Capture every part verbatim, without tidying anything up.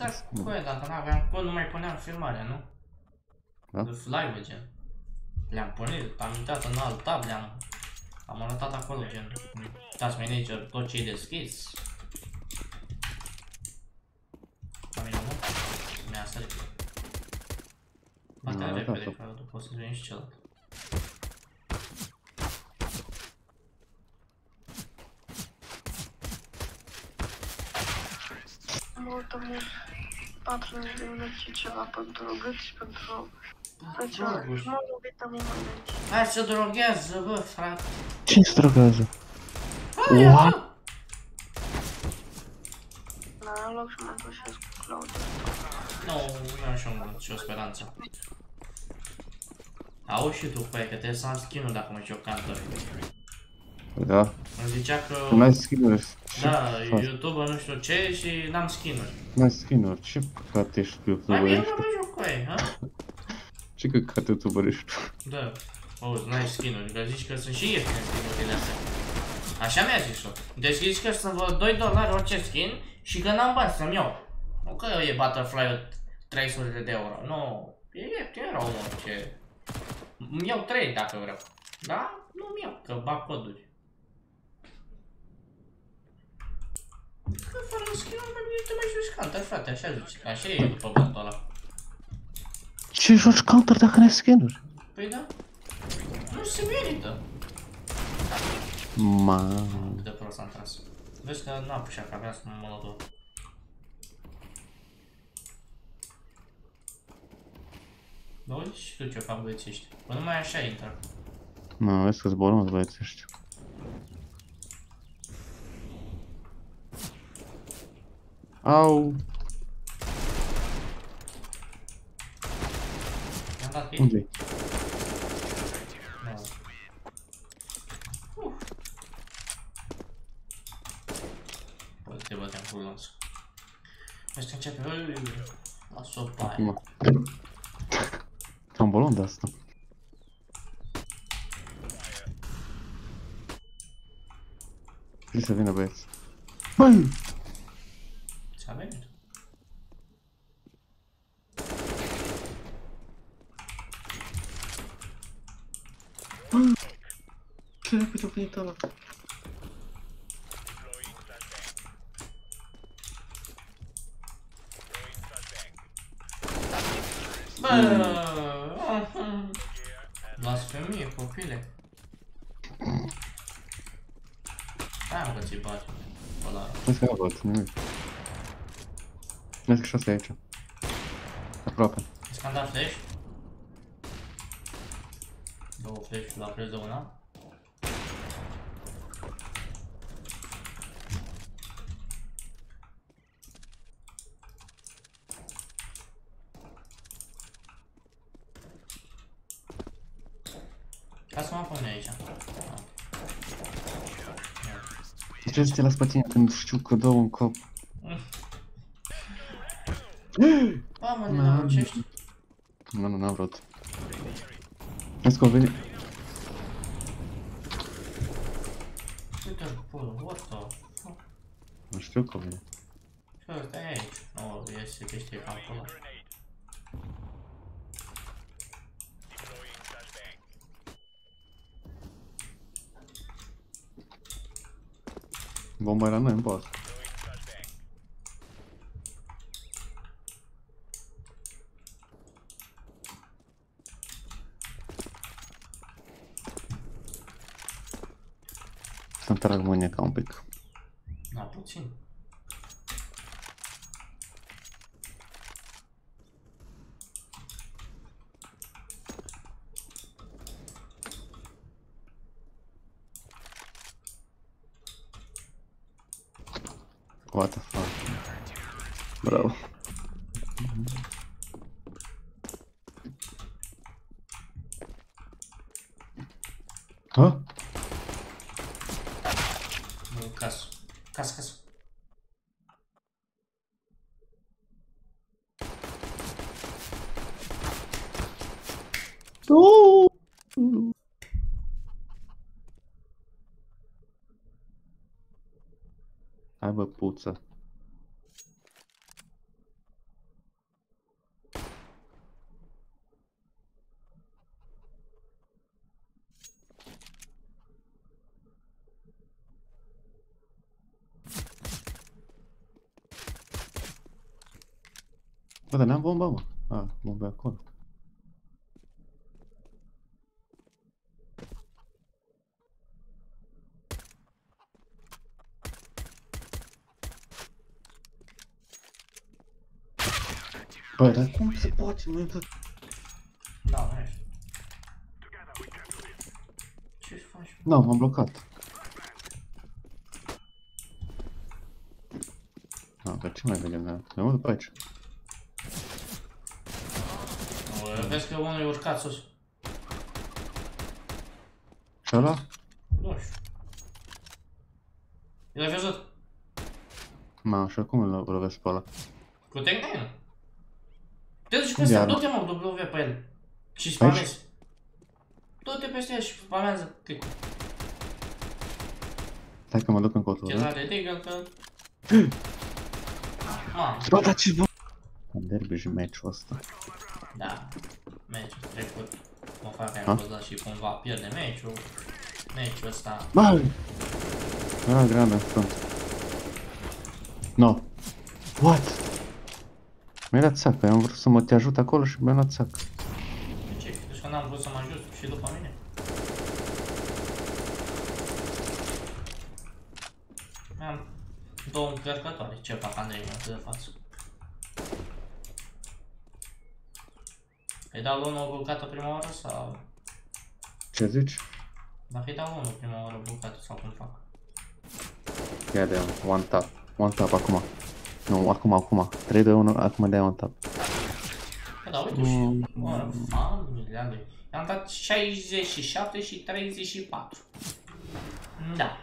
Da, băi, dacă n-aveam cont, nu mai puneam filmarea, nu? Da? Live, gen. Le-am pornit, am intrat în alt tab, le-am... Am arătat acolo, gen. Task manager, tot ce-i deschis. Mi-a sărit. Bate-a repede, că poți să-ți veni și celălalt. Multă mult, patruzeci de minute și ceva pentru gât și pentru... Mă dubită mult. Hai se droghează, bă, frate. Ce se droghează? Aia, bă! În loc să mă dușesc cu Claude. Nu, nu am și o speranță. Auzi și tu, păi, că trebuie să am skin-ul dacă mă joc cantor. Da. Îmi zicea că... N-ai skin-uri. Da, YouTube-ul nu știu ce și n-am skin-uri. N-ai skin-uri, ce păcat ești tu, YouTube-ul ești tu? Mai bine mă joc cu ei, ha? Ce căcat YouTube-ul ești tu? Da, auzi, n-ai skin-uri, că zici că sunt și ieftine skin-urile astea. Așa mi-a zis-o. Deci zici că sunt vreo doi dolari orice skin și că n-am bani să-mi iau. Nu că e Butterfly-ul trei sute de euro, nu. E ieftin erau orice. Îmi iau trei dacă vreau. Da? Nu-mi iau, că bag coduri. Că fără skin-ul nu te mai joci counter, frate, așa zici. Așa e după bantul ăla. Ce joci counter dacă n-ai skin-uri? Păi da. Nu se merită. Maaa. Cât de prost am tras. Vezi că n-am pușat, că aveam să mă mălădor. Bă, uite și tu ce-o fac băieții ăștia. Bă, numai așa intră. Mă, vezi că zborăm băieții ăștia. Au! Mi-am dat hit? Unde-i? Asta începe, las-o pe aia. Am bolon de asta. Trebuie să vină băieți. Băi! Ce-a venit? Băi! Ce repede-o venit ăla? Blasfemie, copile. Hai mă că ți-i bagi ăla. Nu se abăt, nimic. Vezi că și asta e aici. Aproape. Vezi că am dat flash? Două flash la preț de una. Trebuie să te las pe tine când știu că dau un cop. Ba mă, ne amucești. Nu, nu, n-am vrut. Vezi că o veni. Uite-l cu polul, what the fuck? Nu știu că o veni. Ce ăsta e aici? Nu, e să te știi pe acolo. Bomba era noi, nu poate. Să-mi trag mâneca un pic. Da, puțin. What the fuck? Bravo. Huh? Nu, casă. Casă, casă. Uuuu! Hai bă, puță. Bă, dar n-am bomba, mă. A, bomba acolo. Bă, dar cum se poate, măi, bă? Da, vrei. Ce-și faci? Da, m-am blocat. Da, dar ce mai vedem, da? Ne mă după aici. Vezi că unul e urcat sus. Și ăla? Nu știu. I-l ai văzut? Ma, și acum îl lovesc pe ăla. Cu tehnină? Te duci peste el, du-te mă, W pe el. Și spamezi. Du-te peste el și spamează click-ul. Stai că mă duc în cotul ăla. Cezare Deagle că... Ma. Bă, dar ce bă... Am derby și match-ul ăsta. Da, meciul trecut, mă fac că am fost dat și cumva pierde meciul, meciul ăsta. Bă! Ah, grana, front. No. What? Mi-ai dat sac, am vrut să mă te ajut acolo și mi-ai dat sac. De ce? Deci că n-am vrut să mă ajut și după mine? Mi-am două încărcătoare, ce fac Andrei, mă de față. Ai dat unul o bucată prima oară sau... Ce zici? Dacă ai dat unul prima oară bucată sau cum fac? Ia de one tap, one tap acum. Nu, acum, acum. trei, doi, unu, acum de one tap. Bă, dar uite și o oară, familia lui. I-am dat șaizeci și șapte și treizeci și patru. Da.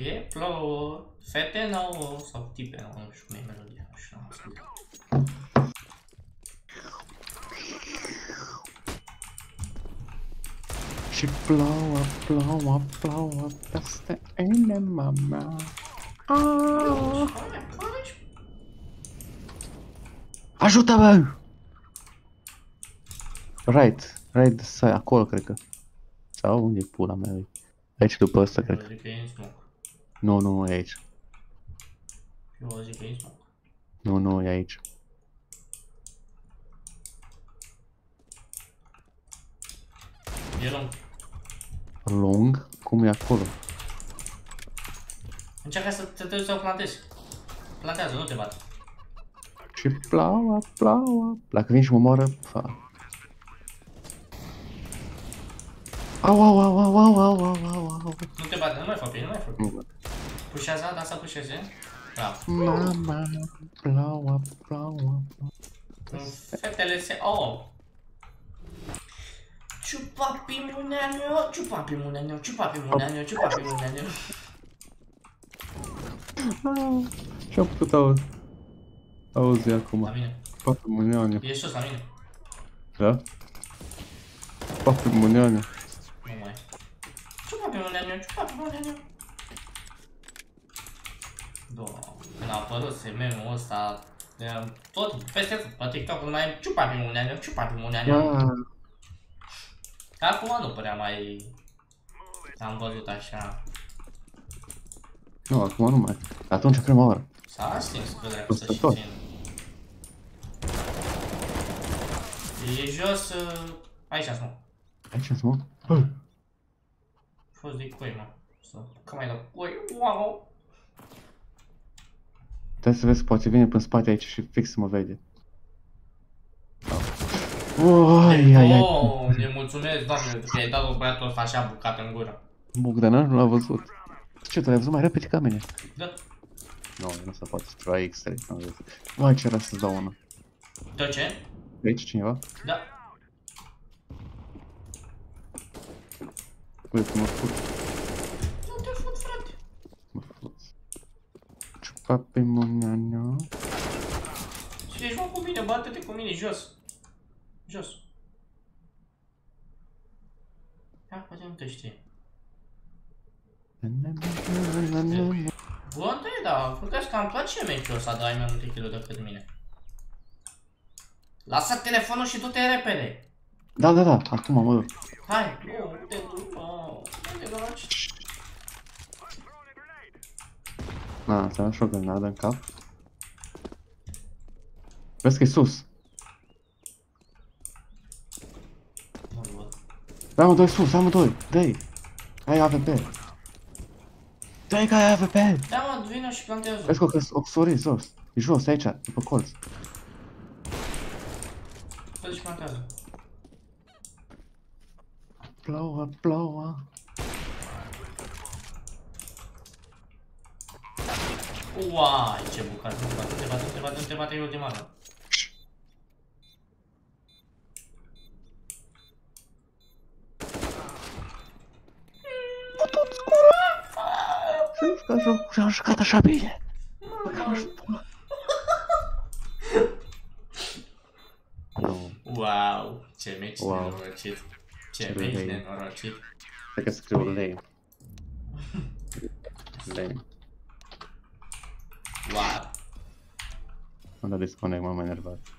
E plouă, fete nouă sau tipe nouă, nu știu cum e melodia, nu știu, n-am ascultat. Și ploua, ploua, ploua peste inima mea. Aaaaaa. Ajută-mă! Right, right side, acolo cred că. Sau unde e pula mea? Aici după ăsta cred că. Nu, nu, e aici. Eu zic că e în smoke. Nu, nu, e aici. E lung. Lung? Cum e acolo? Încearcă să te duci să o plantezi. Plantează, nu te bate. Și plaua, plaua. Dacă vin și mă moară, fa. Au, au, au, au, au, au, au, au, au. Nu te bate, nu mai fac bine, nu mai fac bine. Pușează, dansa, pușeze. Bravo. Mama, plaua, plaua, plaua. Fetele se au. Ciupapi muneaneo, ciupapi muneaneo, ciupapi muneaneo, ciupapi muneaneo. Ce-am putut auzi? Auzi acum. La mine. Ciupapi muneaneo. E sus la mine. Da? Ciupapi muneaneo. Nu mai. Ciupapi muneaneo, ciupapi muneaneo. Doamne, când a apărut meme-ul ăsta, tot peste pe TikTok nu mai e ciupapi muneaneo, ciupapi muneaneo. Acum nu părea mai... am văzut așa. Nu, acum nu mai. Atunci prima oară. S-a stins pe dreapta să și țin. E jos... aici în smoke. Aici în smoke? Bă! Fost de coi, mă. Că mai dau coi, wow! Stai să vezi, poate vine până spate aici și fix mă vede. Ooooo, ne mulțumesc, doamne, că i-ai dat-o băiatul ăsta așa bucată în gură. Bogdanar nu l-a văzut. Ce, tu l-ai văzut mai repede ca mine? Da. Nu, nu se poate, trebuie extra, n-am văzut. Mai ce era să-ți dau una. De ce? De aici cineva? Da. Păi, tu mă fut. Nu te fut, frate. Mă fut. Ciupapi muneaneo. Și ești mă cu mine, bate-te cu mine, jos. Jos. Da, poate nu te știe. Bă, întâi, da, făcați că îmi place meciul ăsta, dar ai mai multe kill-uri decât mine. Lasă telefonul și du-te repede. Da, da, da, acum mă duc. Hai, nu, nu te duc, mă, nu te gălaci. Na, ți-am și o grenadă în cap. Vezi că e sus. Da, mă, doi sus, da, mă, doi, dă-i. Ai A V P. Dă-i că ai A V P. Da, mă, vină și plantează. Vezi că o sorii jos. E jos, aici, după colț. Dă-i și plantează. Ploua, ploua. Uai, ce bucată, bucată, te bate, te bate, te bate, e ultima dată. S-am jucat așa bine. Wow, ce meci nenorocit. Ce meci nenorocit. Cred că scriu lame. Lame. Wow. Mă dă disconnect, m-am enervat.